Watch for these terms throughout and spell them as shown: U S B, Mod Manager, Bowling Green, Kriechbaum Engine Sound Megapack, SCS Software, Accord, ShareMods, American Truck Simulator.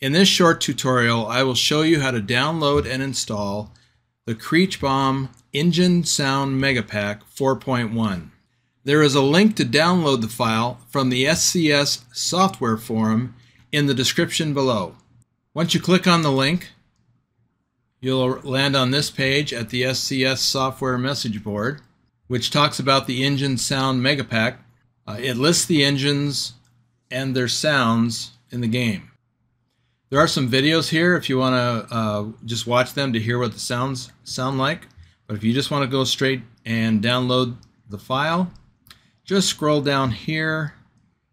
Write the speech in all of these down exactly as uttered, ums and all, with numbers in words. In this short tutorial, I will show you how to download and install the Kriechbaum Engine Sound Megapack four point one. There is a link to download the file from the S C S Software forum in the description below. Once you click on the link, you'll land on this page at the S C S Software message board, which talks about the Engine Sound Megapack. Uh, it lists the engines and their sounds in the game. There are some videos here if you want to uh, just watch them to hear what the sounds sound like. But if you just want to go straight and download the file, just scroll down here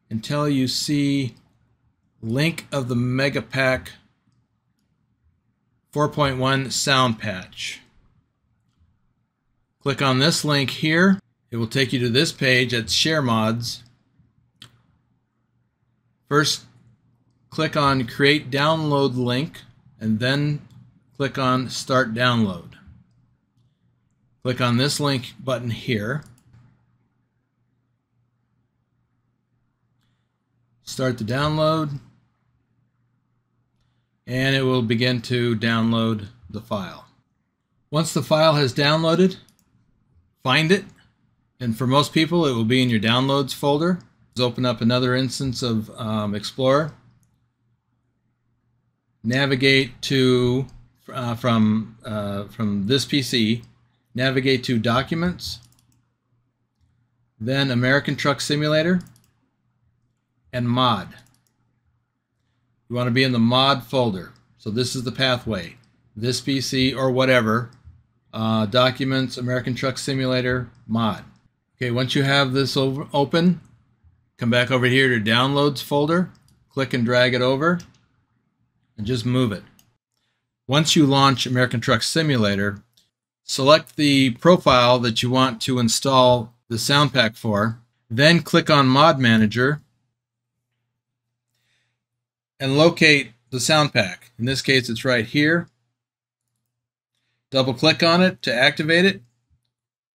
until you see link of the Megapack four point one sound patch. Click on this link here. It will take you to this page at ShareMods. First, click on Create Download Link, and then click on Start Download. Click on this link button here. Start the download, and it will begin to download the file. Once the file has downloaded, find it, and for most people it will be in your downloads folder. Let's open up another instance of um, Explorer. Navigate to uh, from uh, from this P C. Navigate to Documents, then American Truck Simulator, and Mod. You want to be in the Mod folder. So this is the pathway. This P C or whatever, uh, Documents, American Truck Simulator, Mod. Okay, once you have this over, open, come back over here to Downloads folder, click and drag it over, and just move it. Once you launch American Truck Simulator, select the profile that you want to install the sound pack for, then click on Mod Manager and locate the sound pack. In this case, it's right here. Double click on it to activate it,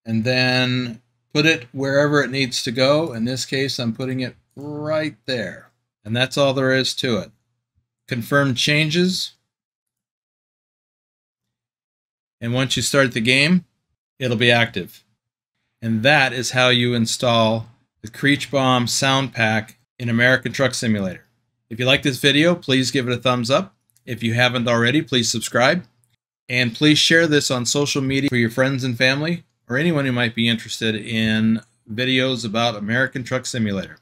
and then put it wherever it needs to go. In this case, I'm putting it right there. And that's all there is to it. Confirm changes. And once you start the game, it'll be active. And that is how you install the Kriechbaum Sound Pack in American Truck Simulator. If you like this video, please give it a thumbs up. If you haven't already, please subscribe. And please share this on social media for your friends and family, or anyone who might be interested in videos about American Truck Simulator.